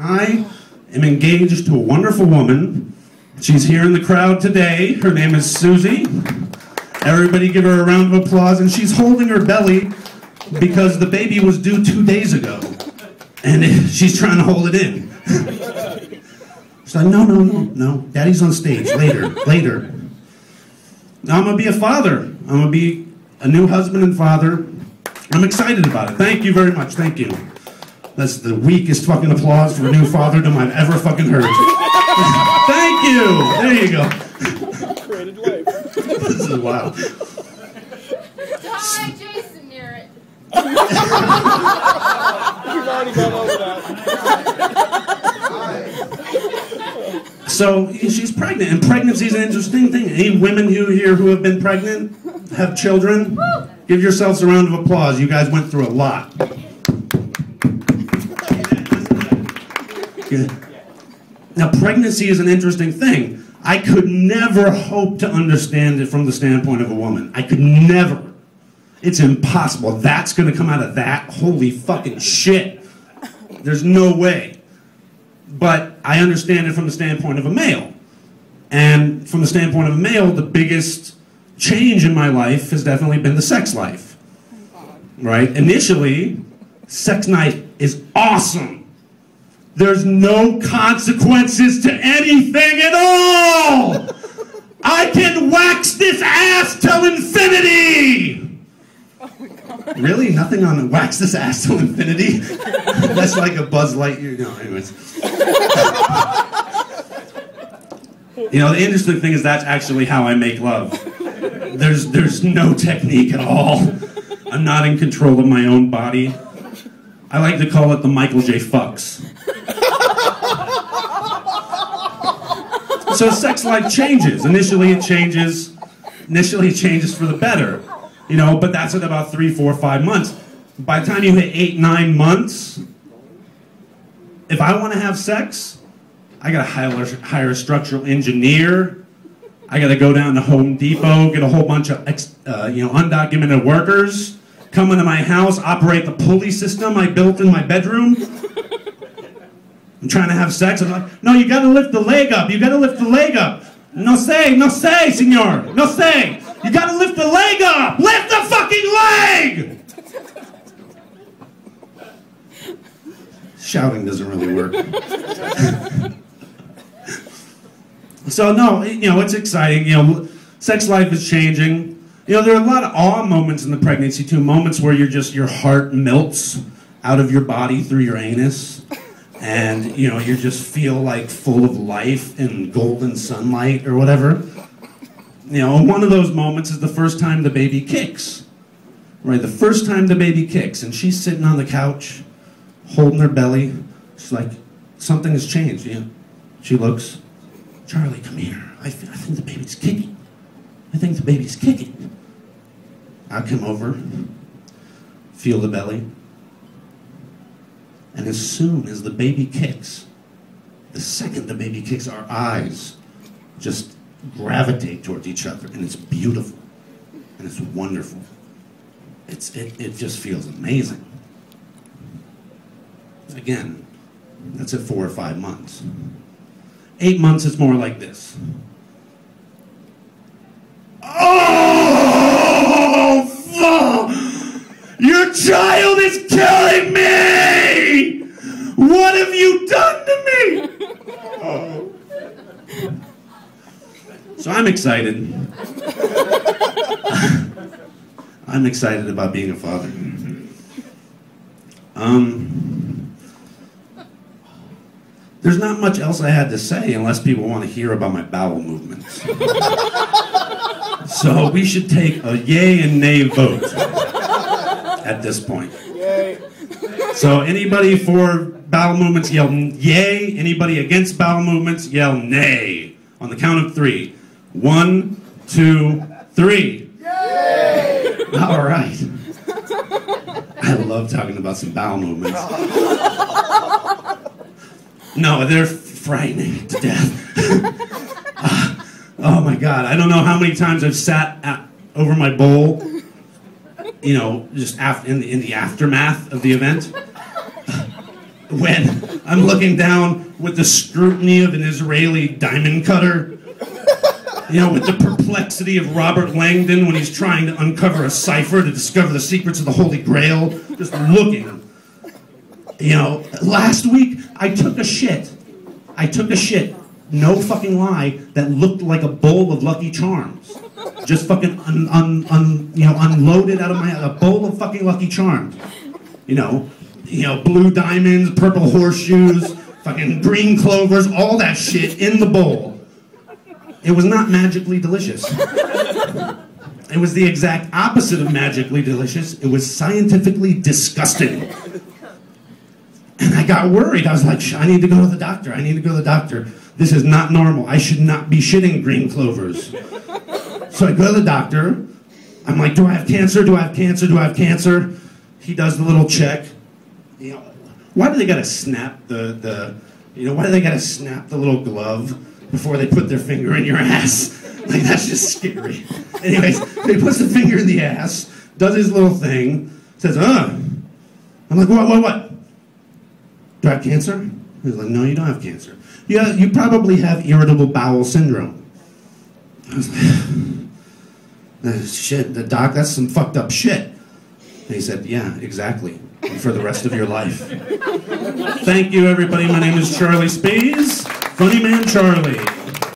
I am engaged to a wonderful woman. She's here in the crowd today. Her name is Susie. Everybody give her a round of applause. And she's holding her belly because the baby was due 2 days ago. And she's trying to hold it in. She's like, no, no, no, no. Daddy's on stage. Later, later. Now I'm going to be a father. I'm going to be a new husband and father. I'm excited about it. Thank you very much. Thank you. That's the weakest fucking applause for a new fatherdom I've ever fucking heard. Thank you! There you go. Created life. This is wild. Hi, Jason Merritt. You've already gone over that. Hi. So, she's pregnant, and pregnancy is an interesting thing. Any women here who have been pregnant, have children? Give yourselves a round of applause. You guys went through a lot. Now, pregnancy is an interesting thing. I could never hope to understand it from the standpoint of a woman. I could never. It's impossible. That's going to come out of that? Holy fucking shit. There's no way. But I understand it from the standpoint of a male. And from the standpoint of a male, the biggest change in my life has definitely been the sex life. Right? Initially, sex night is awesome. There's no consequences to anything at all! I can wax this ass till infinity! Oh my God. Really? Nothing on wax this ass till infinity? That's like a Buzz Lightyear. No, anyways. You know, the interesting thing is that's actually how I make love. There's no technique at all. I'm not in control of my own body. I like to call it the Michael J. Fucks. So sex life changes. Initially it changes for the better. You know, but that's at about 3, 4, 5 months. By the time you hit 8, 9 months, if I want to have sex, I gotta hire a structural engineer. I gotta go down to Home Depot, get a whole bunch of undocumented workers, come into my house, operate the pulley system I built in my bedroom. I'm trying to have sex. I'm like, no, you gotta lift the leg up. You gotta lift the leg up. No say, no say, señor. No say. You gotta lift the leg up. Lift the fucking leg! Shouting doesn't really work. So no, you know, it's exciting. You know, sex life is changing. You know, there are a lot of awe moments in the pregnancy too. Moments where you're just, your heart melts out of your body through your anus. And, you know, you just feel like full of life and golden sunlight or whatever. You know, one of those moments is the first time the baby kicks. Right, the first time the baby kicks. And she's sitting on the couch, holding her belly. She's like, something has changed, you know. She looks, Charlie, come here. I think the baby's kicking. I think the baby's kicking. I come over, feel the belly. And as soon as the baby kicks, the second the baby kicks, our eyes just gravitate towards each other. And it's beautiful. And it's wonderful. It just feels amazing. Again, that's at 4 or 5 months. 8 months is more like this. Oh, your child is killing me! What have you done to me? Oh. So I'm excited. I'm excited about being a father. There's not much else I had to say unless people want to hear about my bowel movements. So we should take a yay and nay vote at this point. Yay. So anybody for bowel movements, yell yay. Anybody against bowel movements, yell nay. On the count of 3. 1, 2, 3. Yay! All right. I love talking about some bowel movements. No, they're frightening to death. Oh my God, I don't know how many times I've sat over my bowl, you know, just in the aftermath of the event. When I'm looking down with the scrutiny of an Israeli diamond cutter. You know, with the perplexity of Robert Langdon when he's trying to uncover a cipher to discover the secrets of the Holy Grail. Just looking. You know, last week, I took a shit, no fucking lie, that looked like a bowl of Lucky Charms. Just fucking unloaded out of a bowl of fucking Lucky Charms. You know, blue diamonds, purple horseshoes, fucking green clovers, all that shit in the bowl. It was not magically delicious. It was the exact opposite of magically delicious. It was scientifically disgusting. And I got worried. I was like, I need to go to the doctor. I need to go to the doctor. This is not normal. I should not be shitting green clovers. So I go to the doctor. I'm like, do I have cancer? Do I have cancer? Do I have cancer? He does the little check. You know, why do they gotta snap the little glove before they put their finger in your ass? Like, that's just scary. Anyways, he puts the finger in the ass, does his little thing, says, I'm like, what? Do I have cancer? He's like, no, you don't have cancer. Yeah, you probably have irritable bowel syndrome. I was like, shit, the doc, that's some fucked up shit. And he said, yeah, exactly. And for the rest of your life. Thank you, everybody. My name is Charlie Spies, Funny Man Charlie.